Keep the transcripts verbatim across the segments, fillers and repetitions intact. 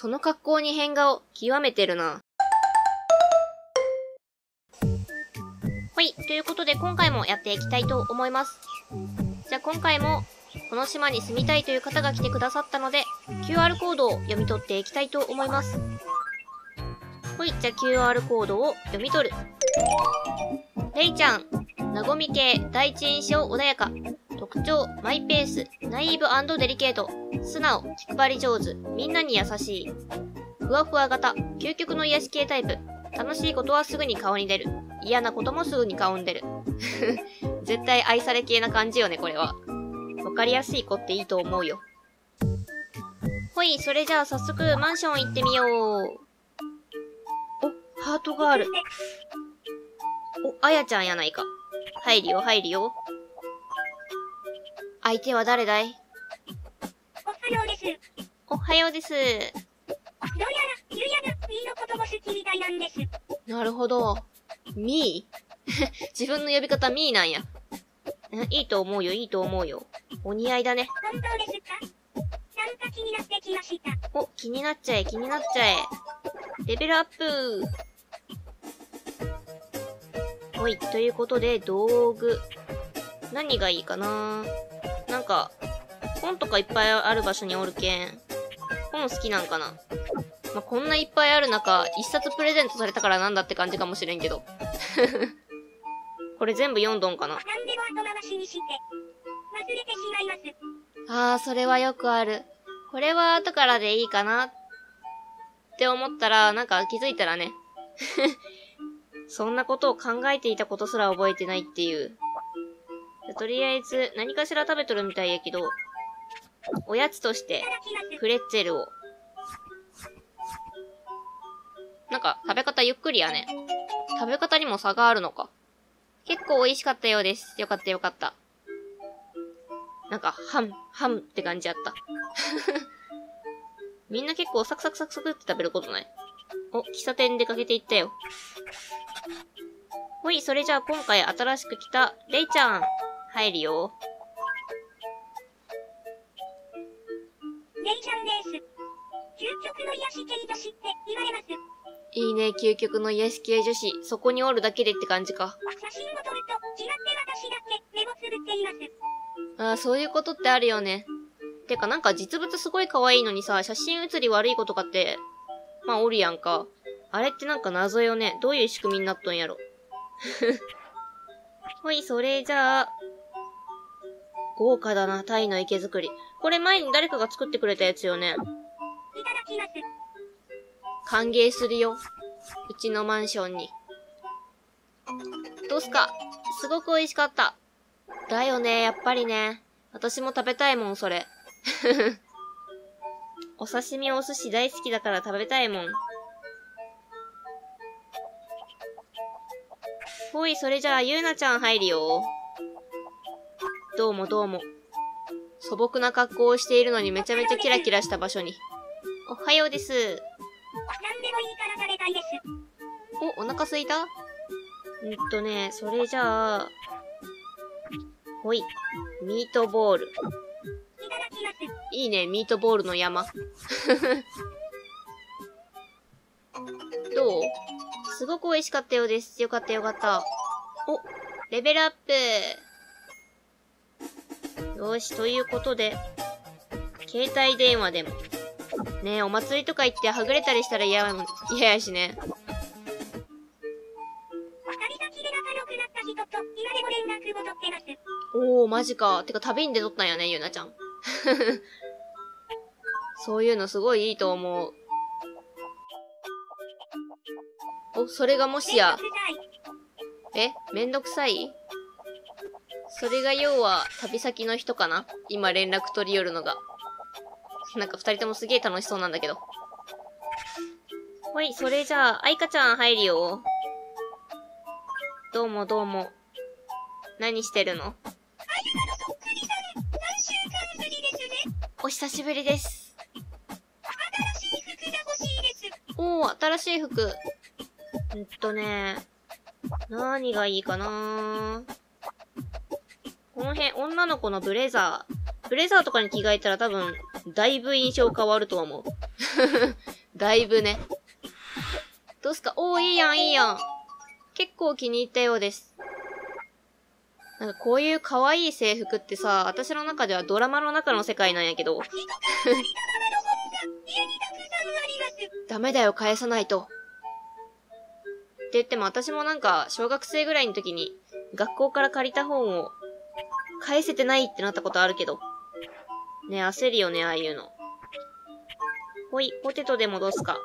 その格好に変顔、極めてるな。はい、ということで今回もやっていきたいと思います。じゃあ今回も、この島に住みたいという方が来てくださったので、キューアール コードを読み取っていきたいと思います。ほい、じゃあ キューアール コードを読み取る。レイちゃん、なごみ系、第一印象穏やか。特徴、マイペース、ナイーブ&デリケート。素直、気配り上手、みんなに優しい。ふわふわ型、究極の癒し系タイプ。楽しいことはすぐに顔に出る。嫌なこともすぐに顔に出る。絶対愛され系な感じよね、これは。わかりやすい子っていいと思うよ。ほい、それじゃあ早速マンション行ってみよう。お、ハートがある。お、あやちゃんやないか。入るよ、入るよ。相手は誰だい？おはようです。おはようです。どうやら、ゆうやが、みーのことも好きみたいなんです。なるほど。みー？自分の呼び方みーなんや。いいと思うよ、いいと思うよ。お似合いだね。本当ですか？なんか気になってきました。お、気になっちゃえ、気になっちゃえ。レベルアップ。ほい、ということで、道具。何がいいかな？なんか、本とかいっぱいある場所におるけん。本好きなんかな？まあ、こんないっぱいある中、一冊プレゼントされたからなんだって感じかもしれんけど。これ全部読んどんかな？何でも後回しにして、忘れてしまいます。ああ、それはよくある。これは後からでいいかなって思ったら、なんか気づいたらね。そんなことを考えていたことすら覚えてないっていう。とりあえず、何かしら食べとるみたいやけど、おやつとして、プレッツェルを。なんか、食べ方ゆっくりやね。食べ方にも差があるのか。結構美味しかったようです。よかったよかった。なんか、ハム、ハムって感じやった。みんな結構サクサクサクサクって食べることない？お、喫茶店出かけていったよ。ほい、それじゃあ今回新しく来た、レイちゃん、入るよ。レイちゃんです。究極の癒し系女子って言われます。いいね、究極の癒し系女子。そこにおるだけでって感じか。写真を撮ると、違って私だけ目をつぶっています。ああ、そういうことってあるよね。てか、なんか実物すごい可愛いのにさ、写真写り悪い子とかって、まあおるやんか。あれってなんか謎よね。どういう仕組みになっとんやろ。ほい、それじゃあ、豪華だな、タイの池作り。これ前に誰かが作ってくれたやつよね。いただきます。歓迎するよ。うちのマンションに。どうすか？すごく美味しかった。だよね、やっぱりね。私も食べたいもん、それ。お刺身、お寿司大好きだから食べたいもん。ほい、それじゃあ、ゆうなちゃん入るよ。どうもどうも。素朴な格好をしているのにめちゃめちゃキラキラした場所に。おはようです。何でもいいから食べたいです。お、お腹すいた？うんとね、それじゃあ、ほい、ミートボール。いただきます。いいね、ミートボールの山。どう？すごく美味しかったようです。よかったよかった。お、レベルアップ。よし、ということで、携帯電話でも。ねえ、お祭りとか行ってはぐれたりしたら嫌やもん、嫌やしね。旅先で仲良くなった人と今でも連絡を取ってます。おー、マジか。てか旅に出とったんやね、ゆうなちゃん。そういうのすごいいいと思う。お、それがもしや。え、めんどくさい？それが要は旅先の人かな？今連絡取り寄るのが。なんか二人ともすげえ楽しそうなんだけど。ほい、それじゃあ、あいかちゃん入るよ。どうもどうも。何してるの？あゆかのそっくりさん、何週間ぶりですね。お久しぶりです。新しい服が欲しいです。おー、新しい服。うんとね、何がいいかな。この辺、女の子のブレザー。ブレザーとかに着替えたら多分、だいぶ印象変わると思う。だいぶね。どうすか？おー、いいやん、いいやん。結構気に入ったようです。なんかこういう可愛い制服ってさ、私の中ではドラマの中の世界なんやけど。ダメだよ、返さないと。って言っても私もなんか小学生ぐらいの時に学校から借りた本を返せてないってなったことあるけど。ね、焦るよね、ああいうの。ほい、ポテトで戻すか。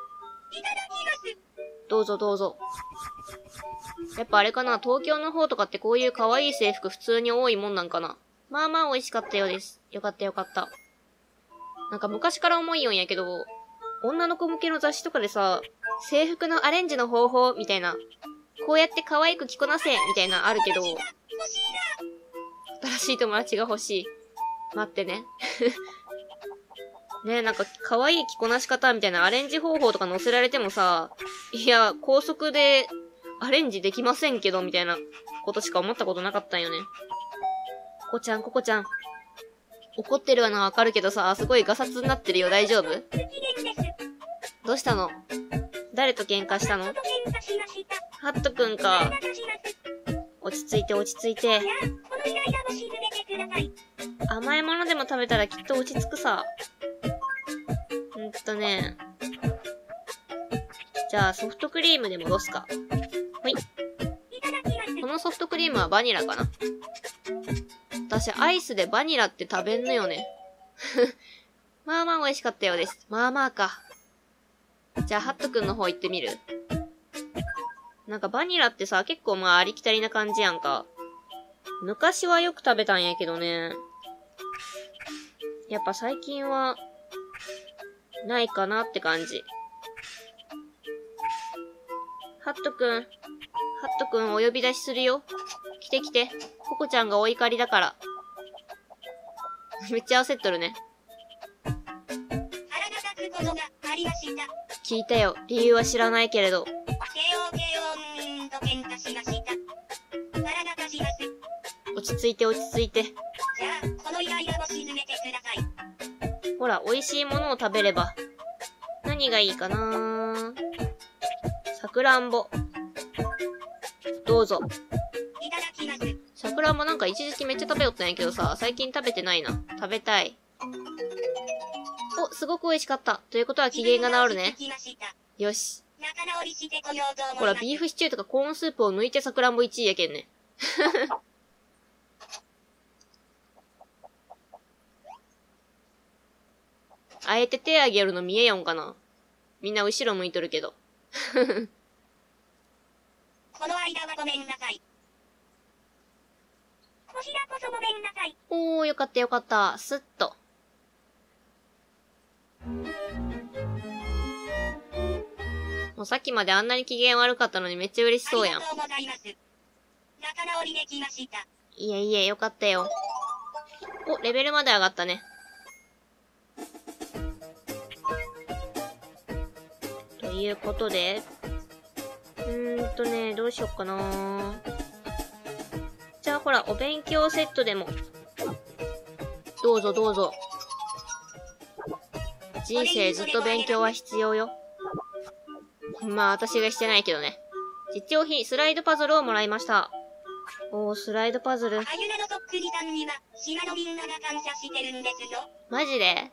どうぞどうぞ。やっぱあれかな、東京の方とかってこういう可愛い制服普通に多いもんなんかな。まあまあ美味しかったようです。よかったよかった。なんか昔から思いよんやけど、女の子向けの雑誌とかでさ、制服のアレンジの方法みたいな、こうやって可愛く着こなせみたいなあるけど、新しい友達が欲しい。待ってね。ねえ、なんか可愛い着こなし方みたいなアレンジ方法とか載せられてもさ、いや、高速でアレンジできませんけどみたいなことしか思ったことなかったんよね。ここちゃん、ここちゃん。怒ってるのはわかるけどさ、すごいガサツになってるよ、大丈夫？どうしたの？誰と喧嘩したの？ハットくんか。落ち着いて落ち着いて。甘いものでも食べたらきっと落ち着くさ。ほんとね。じゃあソフトクリームで戻すか。ほい。このソフトクリームはバニラかな。私アイスでバニラって食べんのよね。まあまあ美味しかったようです。まあまあか。じゃあハットくんの方行ってみる？なんかバニラってさ、結構まあありきたりな感じやんか。昔はよく食べたんやけどね。やっぱ最近は、ないかなって感じ。ハットくん、ハットくんお呼び出しするよ。来て来て、ココちゃんがお怒りだから。めっちゃ焦っとるね。聞いたよ。理由は知らないけれど。落ち着いて落ち着いて。じゃあこのイライラも沈めてください。ほら、美味しいものを食べれば。何がいいかな。さくらんぼ。どうぞ。いただきます。さくらんぼなんか一時期めっちゃ食べよったんやけどさ、最近食べてないな。食べたい。お、すごく美味しかった。ということは機嫌が治るね。よし。ほら、ビーフシチューとかコーンスープを抜いてさくらんぼいちいやけんね。あえて手あげるの見えよんかな。みんな後ろ向いとるけど。この間はごめんなさい。こちらこそごめんなさい。おー、よかったよかった。スッと。もうさっきまであんなに機嫌悪かったのにめっちゃ嬉しそうやん。ありがとうございます。仲直りできました。いえいえ、よかったよ。お、レベルまで上がったね。ということで、うーんとね、どうしよっかな。じゃあほら、お勉強セットでも。どうぞどうぞ。人生ずっと勉強は必要よ。まあ、私がしてないけどね。実用品、スライドパズルをもらいました。おー、スライドパズル。マジで？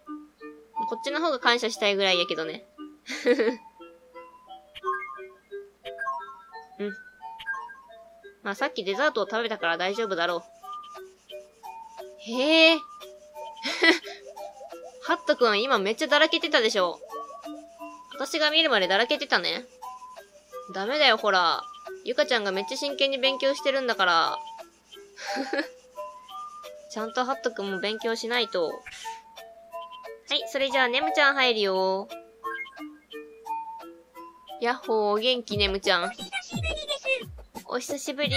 こっちの方が感謝したいぐらいやけどね。ふふ。うん。まあさっきデザートを食べたから大丈夫だろう。へえ。ハットくん今めっちゃだらけてたでしょ。私が見るまでだらけてたね。ダメだよほら。ゆかちゃんがめっちゃ真剣に勉強してるんだから。ちゃんとハットくんも勉強しないと。はい、それじゃあねむちゃん入るよ。やっほー、元気ねむちゃん。お久しぶり。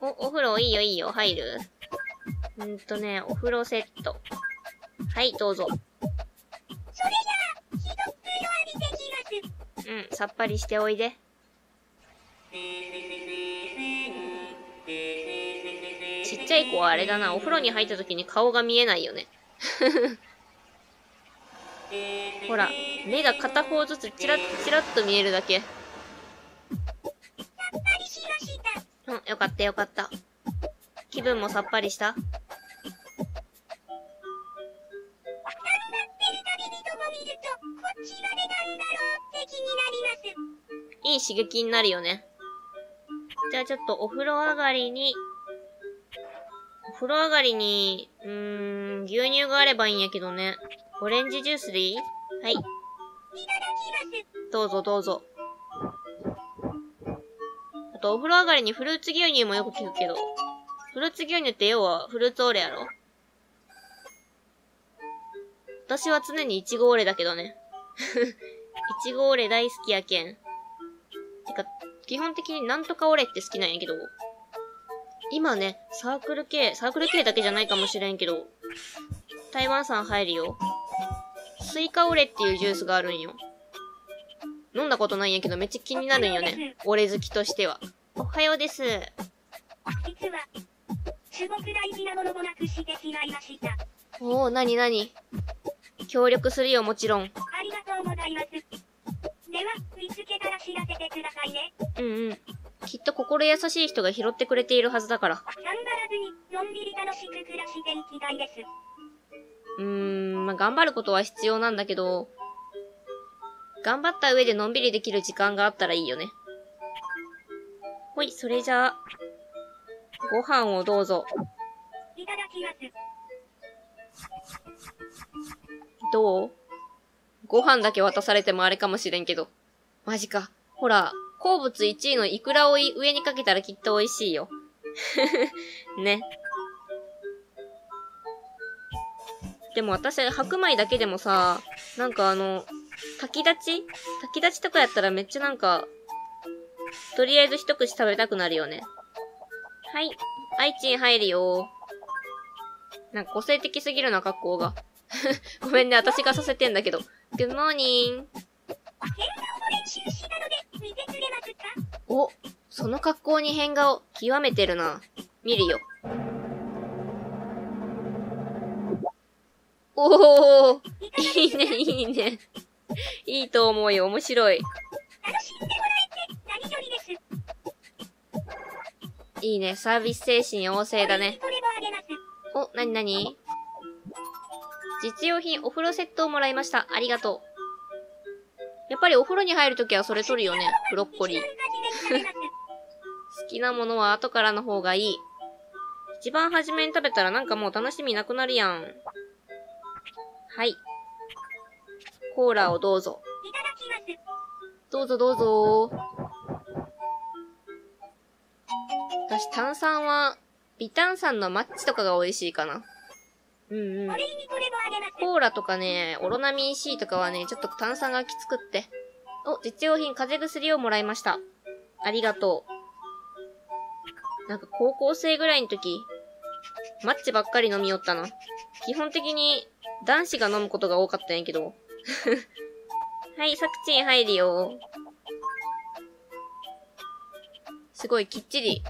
お、お風呂いいよいいよ、入る。うんとね、お風呂セット。はい、どうぞ。うん、さっぱりしておいで。ちっちゃい子はあれだな、お風呂に入った時に顔が見えないよね。ほら、目が片方ずつチラッチラッと見えるだけ。うん、よかったよかった。気分もさっぱりした?いい刺激になるよね。じゃあちょっとお風呂上がりに、お風呂上がりに、うーん、牛乳があればいいんやけどね。オレンジジュースでいい?はい。どうぞどうぞ。あとお風呂上がりにフルーツ牛乳もよく聞くけど。フルーツ牛乳って要はフルーツオレやろ?私は常にイチゴオレだけどね。イチゴオレ大好きやけん。てか、基本的になんとかオレって好きなんやけど。今ね、サークル系、サークル系だけじゃないかもしれんけど、台湾産入るよ。スイカオレっていうジュースがあるんよ。飲んだことないんやけどめっちゃ気になるんよね。オレ好きとしては。おはようです。実は、すごく大事なものをなくしてしまいました。おお、なになに?協力するよ、もちろん。ありがとうございます。では、見つけたら知らせてくださいね。うんうん。きっと心優しい人が拾ってくれているはずだから。頑張らずに、のんびり楽しく暮らしていきたいです。うーん、まあ、頑張ることは必要なんだけど、頑張った上でのんびりできる時間があったらいいよね。ほい、それじゃあ、ご飯をどうぞ。いただきます。どう?ご飯だけ渡されてもあれかもしれんけど。マジか。ほら、好物いちいのイクラを上にかけたらきっと美味しいよ。ね。でも私、白米だけでもさ、なんかあの、炊き立ち?炊き立ちとかやったらめっちゃなんか、とりあえず一口食べたくなるよね。はい。愛知に入るよ。なんか個性的すぎるな、格好が。ごめんね、私がさせてんだけど。グッモーニン。お、その格好に変顔、極めてるな。見るよ。おー、いいね、いいね。いいと思うよ、面白い。いいね、サービス精神旺盛だね。お、なになに?実用品お風呂セットをもらいました。ありがとう。やっぱりお風呂に入るときはそれ取るよね。ブロッコリー。好きなものは後からの方がいい。一番初めに食べたらなんかもう楽しみなくなるやん。はい。コーラをどうぞ。どうぞどうぞ。私炭酸は、微炭酸のマッチとかが美味しいかな。うんうん。コーラとかね、オロナミン C とかはね、ちょっと炭酸がきつくって。お、実用品、風邪薬をもらいました。ありがとう。なんか高校生ぐらいの時、マッチばっかり飲みよったな。基本的に男子が飲むことが多かったんやけど。はい、サクチン入るよ。すごいきっちり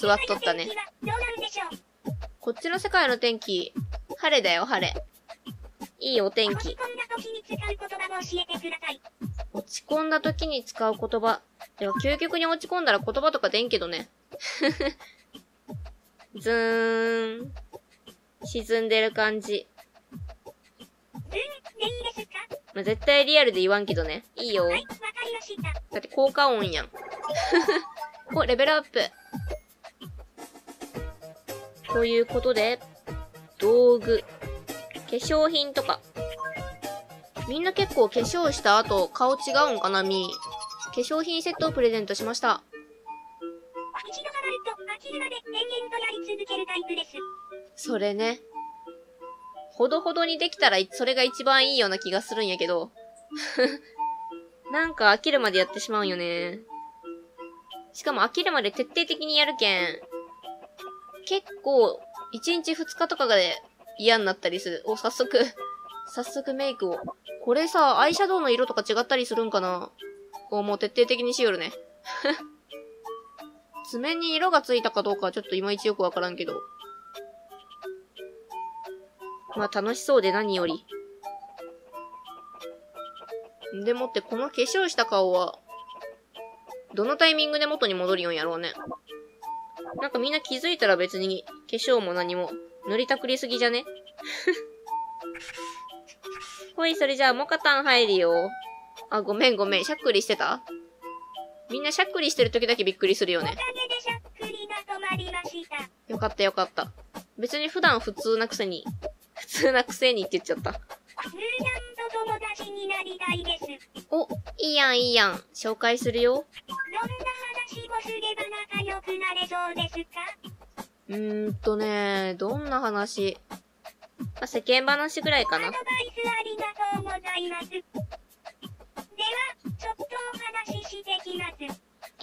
座っとったね。こっちの世界の天気、晴れだよ、晴れ。いいお天気。落ち込んだ時に使う言葉を教えてください。落ち込んだ時に使う言葉。でも究極に落ち込んだら言葉とか出んけどね。ズーン。沈んでる感じ。ズーンでいいですか?まあ、絶対リアルで言わんけどね。いいよ。はい、わかりました。だって効果音やん。お、レベルアップ。ということで、道具。化粧品とか。みんな結構化粧した後、顔違うんかな、みー。化粧品セットをプレゼントしました。一度ハマると飽きるまで延々とやり続けるタイプです。それね。ほどほどにできたら、それが一番いいような気がするんやけど。なんか飽きるまでやってしまうんよね。しかも飽きるまで徹底的にやるけん。結構、いちにちふつかとかで、嫌になったりする。お、早速。早速メイクを。これさ、アイシャドウの色とか違ったりするんかな?こう、もう徹底的にしよるね。爪に色がついたかどうかはちょっといまいちよくわからんけど。まあ楽しそうで何より。でもってこの化粧した顔は、どのタイミングで元に戻るよんやろうね。なんかみんな気づいたら別に化粧も何も塗りたくりすぎじゃねほい、それじゃあモカタン入るよ。あ、ごめんごめん。しゃっくりしてた？みんなしゃっくりしてる時だけびっくりするよね。よかったよかった。別に普段普通なくせに、普通なくせにって言っちゃった。お、いいやんいいやん。紹介するよ。うーんとね、どんな話？まあ、世間話ぐらいかな。い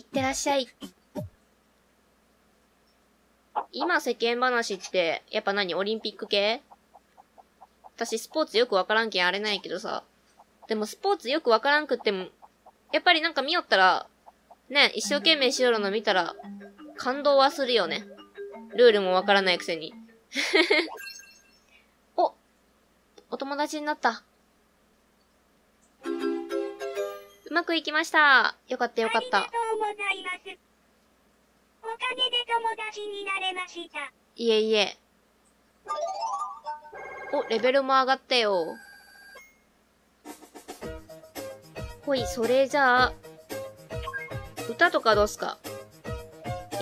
ってらっしゃい。今世間話って、やっぱ何？オリンピック系？私スポーツよくわからんけんあれないけどさ。でもスポーツよくわからんくっても、やっぱりなんか見よったら、ね、一生懸命しよるの見たら、感動はするよね。ルールもわからないくせに。お、お友達になった。うまくいきました。よかったよかった。おかげで友達になれました。いえいえ。お、レベルも上がったよ。ほい、それじゃあ、歌とかどうすか？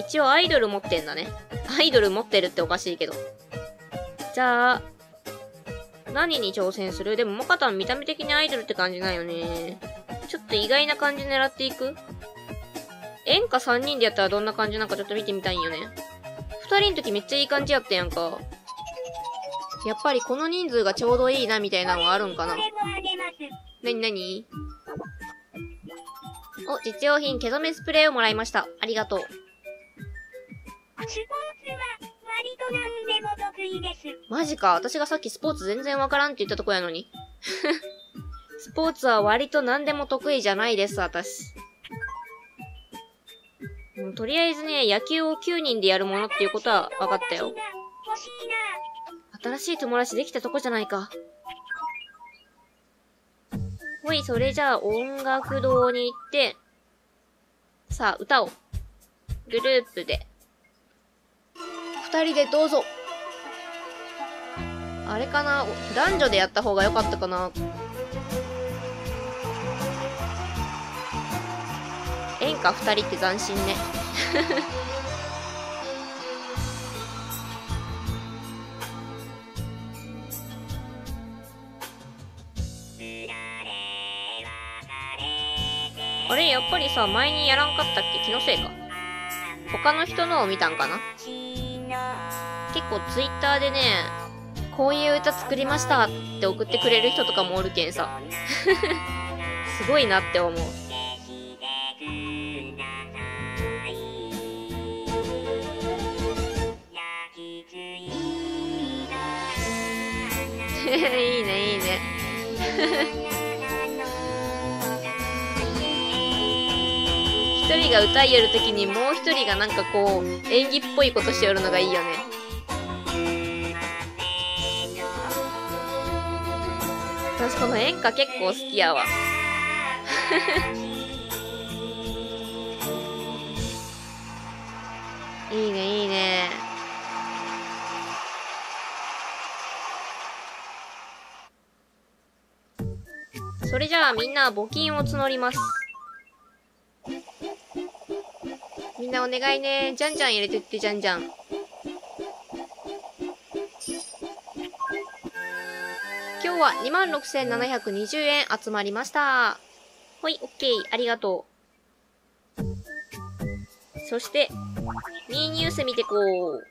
一応アイドル持ってんだね。アイドル持ってるっておかしいけど。じゃあ、何に挑戦する？でも、モカタン見た目的にアイドルって感じないよね。ちょっと意外な感じ狙っていく？演歌さんにんでやったらどんな感じなんかちょっと見てみたいんよね。ふたりの時めっちゃいい感じやったやんか。やっぱりこの人数がちょうどいいなみたいなのはあるんかな。なになに？お、実用品毛染めスプレーをもらいました。ありがとう。スポーツは割と何でも得意です。マジか。私がさっきスポーツ全然わからんって言ったとこやのに。スポーツは割と何でも得意じゃないです、私。もうとりあえずね、野球をきゅうにんでやるものっていうことは分かったよ。新しい友達できたとこじゃないか。ほい、それじゃあ音楽堂に行って、さあ、歌を。グループで。二人でどうぞ。あれかな？男女でやった方が良かったかな？演歌二人って斬新ね。あれやっぱりさ、前にやらんかったっけ？気のせいか。他の人のを見たんかな？結構ツイッターでね、こういう歌作りましたって送ってくれる人とかもおるけんさ。すごいなって思う。いいねいいね。一人が歌いよるときにもう一人がなんかこう演技っぽいことしてよるのがいいよね。私この演歌結構好きやわ。いいねいいね。それじゃあみんな募金を募ります。みんなお願いね。じゃんじゃん入れてって、じゃんじゃん。今日は にまんろくせんななひゃくにじゅう 円集まりました。ほい、オッケー。ありがとう。そして、ミーニュース見てこう。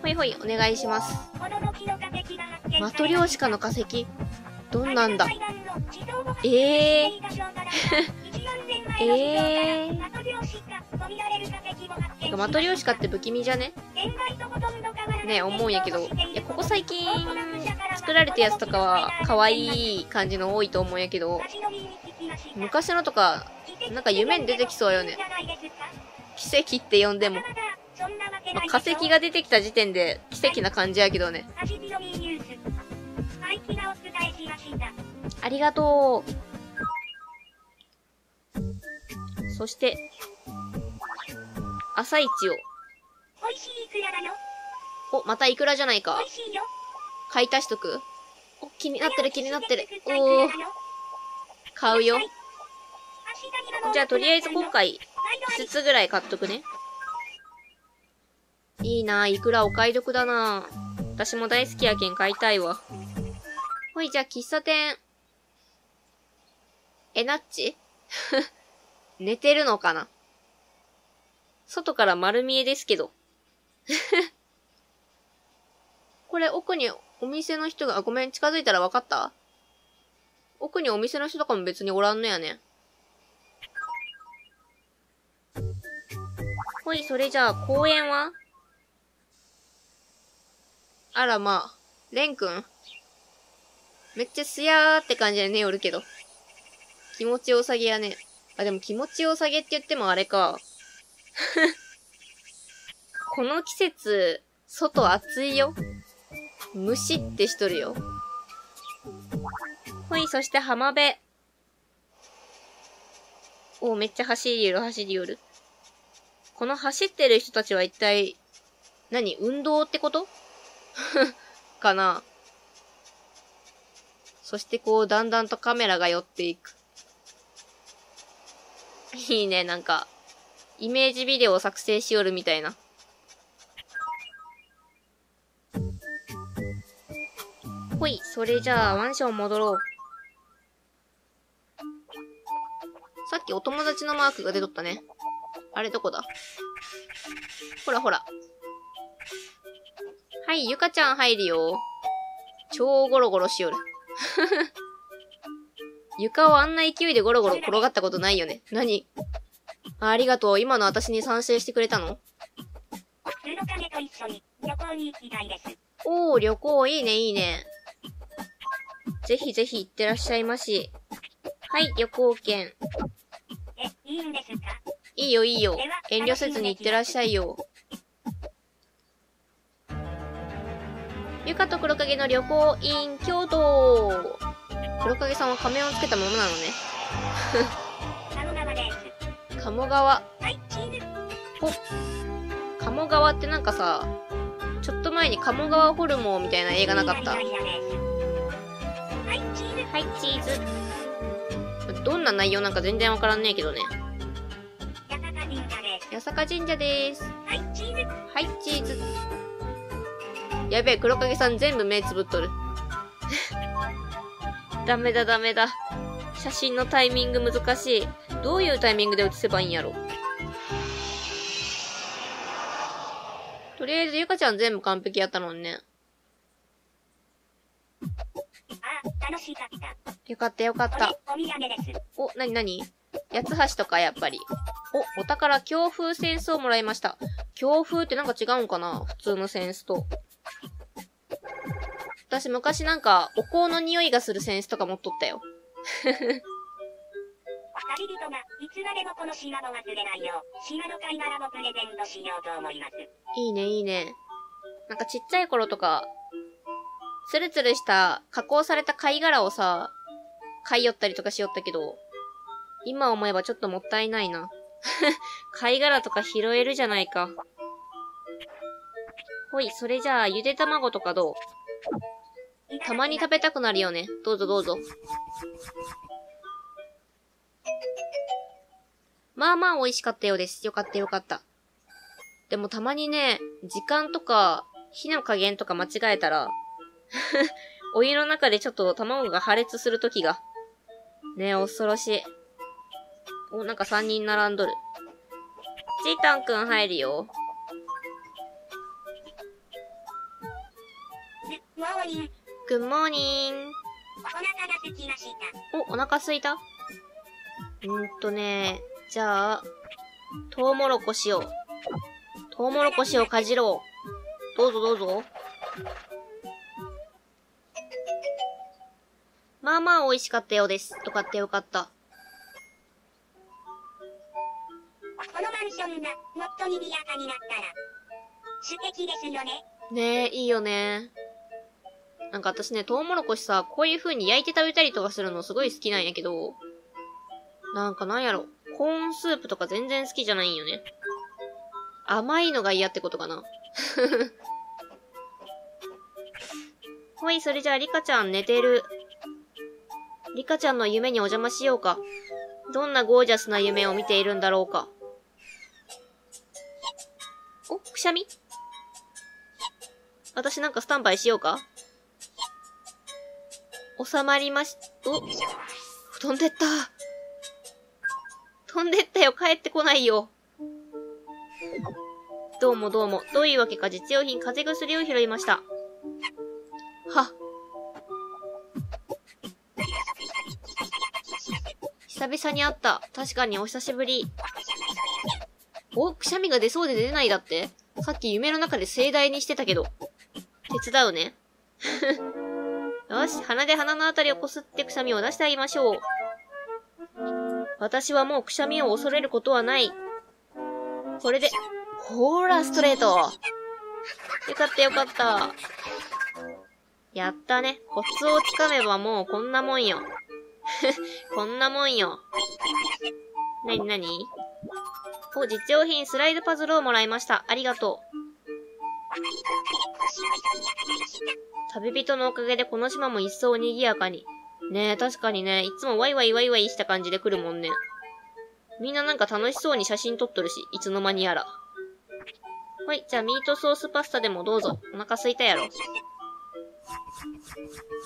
ほいほい、お願いします。マトリョーシカの化石。どんなんだ？ええー、ええー、マトリョーシカって不気味じゃね？ねえ思うんやけど、いやここ最近作られたやつとかは可愛い感じの多いと思うんやけど、昔のとかなんか夢に出てきそうよね。貴奇跡って呼んでも、まあ、化石が出てきた時点で奇跡な感じやけどね。ありがとう。そして朝市を。お、またイクラじゃないか。買い足しとく。お、気になってる気になってる。おー、買うよ。じゃあとりあえず今回いつつぐらい買っとくね。いいなぁ、イクラお買い得だなぁ。私も大好きやけん買いたいわ。ほい、じゃあ喫茶店。え、なっち寝てるのかな。外から丸見えですけど。これ奥にお店の人が、あ、ごめん、近づいたら分かった？奥にお店の人とかも別におらんのやね。ほい、それじゃあ公園は？あらまあ、レン君。めっちゃすやーって感じで寝よるけど。気持ちよさげやね。あ、でも気持ちよさげって言ってもあれか。この季節、外暑いよ。ムシってしとるよ。ほい、そして浜辺。おお、めっちゃ走りよる、走りよる。この走ってる人たちは一体、何？運動ってことかな。そしてこう、だんだんとカメラが寄っていく。いいね、なんか、イメージビデオを作成しよるみたいな。ほい、それじゃあ、マンション戻ろう。さっきお友達のマークが出とったね。あれどこだ？ほらほら。はい、ゆかちゃん入るよ。超ゴロゴロしよる。床をあんな勢いでゴロゴロ転がったことないよね。何？あ、ありがとう。今の私に賛成してくれたの？おー、旅行いいね、いいね。ぜひぜひ行ってらっしゃいまし。はい、旅行券。え、いいんですか？いいよ、いいよ。遠慮せずに行ってらっしゃいよ。ゆかと黒影の旅行 in 京都。黒影さんは仮面をつけたままなのね。鴨川です。鴨川。ほっ。鴨川ってなんかさ、ちょっと前に鴨川ホルモンみたいな映画なかった？はい、チーズ。どんな内容なんか全然わからんねえけどね。八坂神社でーす。はい、チーズ。はい、チーズ。やべえ、黒影さん全部目つぶっとる。ダメだ、ダメだ。写真のタイミング難しい。どういうタイミングで写せばいいんやろ。とりあえず、ゆかちゃん全部完璧やったのにね。あ、楽しかった。よかった、よかった。お、なになに？八つ橋とか、やっぱり。お、お宝、強風扇子をもらいました。強風ってなんか違うんかな？普通の扇子と。私、昔なんか、お香の匂いがする扇子とか持っとったよ。ふふ。旅人が、いつまでもこの島を忘れないよう、島の貝殻もプレゼントしようと思います。いいね、いいね。なんかちっちゃい頃とか、ツルツルした、加工された貝殻をさ、買い寄ったりとかしよったけど、今思えばちょっともったいないな。貝殻とか拾えるじゃないか。ほい、それじゃあ、ゆで卵とかどう？たまに食べたくなるよね。どうぞどうぞ。まあまあ美味しかったようです。よかったよかった。でもたまにね、時間とか、火の加減とか間違えたら、お湯の中でちょっと卵が破裂するときが。ねえ、恐ろしい。お、なんかさんにん並んどる。ちーたんくん入るよ。グッモーニン。お、お腹すいた？んーとね、じゃあ、トウモロコシを。トウモロコシをかじろう。どうぞどうぞ。まあまあ美味しかったようです。よかったよかった。クションがもっと賑やかになったら素敵ですよね。ねえ、いいよね。なんか私ね、トウモロコシさ、こういう風に焼いて食べたりとかするのすごい好きなんやけど、なんかなんやろ、コーンスープとか全然好きじゃないんよね。甘いのが嫌ってことかな。ほい、それじゃあリカちゃん寝てる。リカちゃんの夢にお邪魔しようか。どんなゴージャスな夢を見ているんだろうか。お、くしゃみ？私なんかスタンバイしようか？収まりまし、お、飛んでった。飛んでったよ、帰ってこないよ。どうもどうも、どういうわけか実用品、風邪薬を拾いました。は。久々に会った。確かにお久しぶり。お、くしゃみが出そうで出ないだって。さっき夢の中で盛大にしてたけど。手伝うね。よし、鼻で鼻のあたりをこすってくしゃみを出してあげましょう。私はもうくしゃみを恐れることはない。これで、ほーら、ストレート。よかったよかった。やったね。コツをつかめばもうこんなもんよ。こんなもんよ。なになに？お、実用品スライドパズルをもらいました。ありがとう。旅人のおかげでこの島も一層賑やかに。ねえ、確かにね、いつもワイワイワイワイした感じで来るもんね。みんななんか楽しそうに写真撮っとるし、いつの間にやら。ほい、じゃあミートソースパスタでもどうぞ。お腹すいたやろ。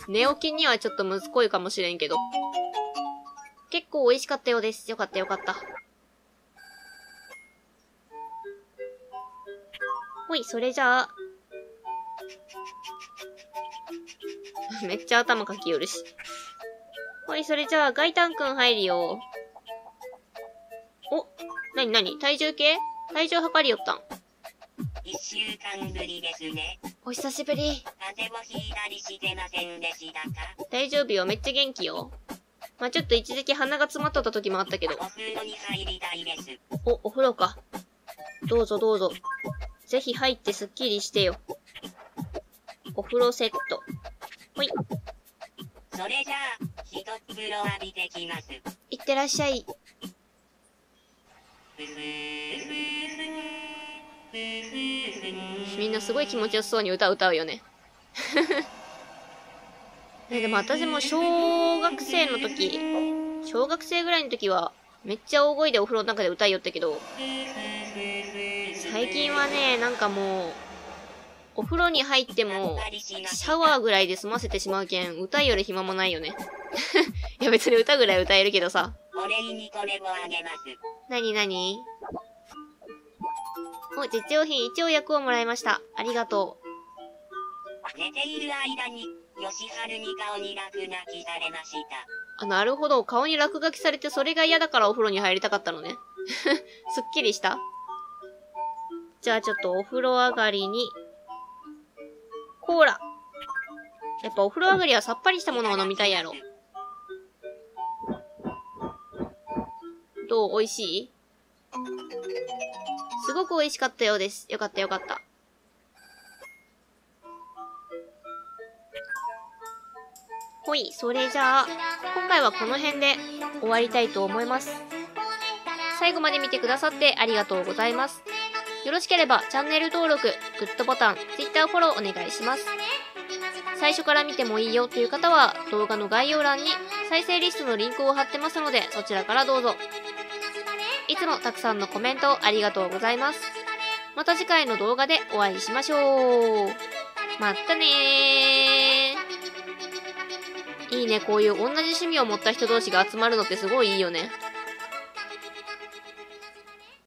寝起きにはちょっとむずこいかもしれんけど。結構美味しかったようです。よかったよかった。ほい、それじゃあ。めっちゃ頭かきよるし。ほい、それじゃあ、ガイタンくん入るよ。お、なになに、体重計？体重測りよったん。一週間ぶりですね。お久しぶり。風邪をひいたりしてませんでしたか？大丈夫よ、めっちゃ元気よ。まあ、ちょっと一時期鼻が詰まっとった時もあったけど。お風呂に入りたいです。お、お風呂か。どうぞどうぞ。ぜひ入ってすっきりしてよ。お風呂セット。ほい。それじゃあ、ひとつ風呂浴びてきます。いってらっしゃい。みんなすごい気持ちよそうに歌歌うよね。ね、でも私も小学生の時、小学生ぐらいの時は、めっちゃ大声でお風呂の中で歌いよったけど、最近はね、なんかもう、お風呂に入っても、シャワーぐらいで済ませてしまうけん、歌いより暇もないよね。いや別に歌ぐらい歌えるけどさ。お礼にこれもあげます。なになに？お、実用品一応役をもらいました。ありがとう。寝ている間に、吉春に顔に落書きされました。あ、なるほど。顔に落書きされてそれが嫌だからお風呂に入りたかったのね。すっきりした？じゃあちょっとお風呂上がりに、コーラ。やっぱお風呂上がりはさっぱりしたものを飲みたいやろ。どう？美味しい？すごく美味しかったようです。よかったよかった。ほい、それじゃあ、今回はこの辺で終わりたいと思います。最後まで見てくださってありがとうございます。よろしければチャンネル登録、グッドボタン、Twitter フォローお願いします。最初から見てもいいよという方は動画の概要欄に再生リストのリンクを貼ってますのでそちらからどうぞ。いつもたくさんのコメントありがとうございます。また次回の動画でお会いしましょう。またねー。いいね、こういう同じ趣味を持った人同士が集まるのってすごいいいよね。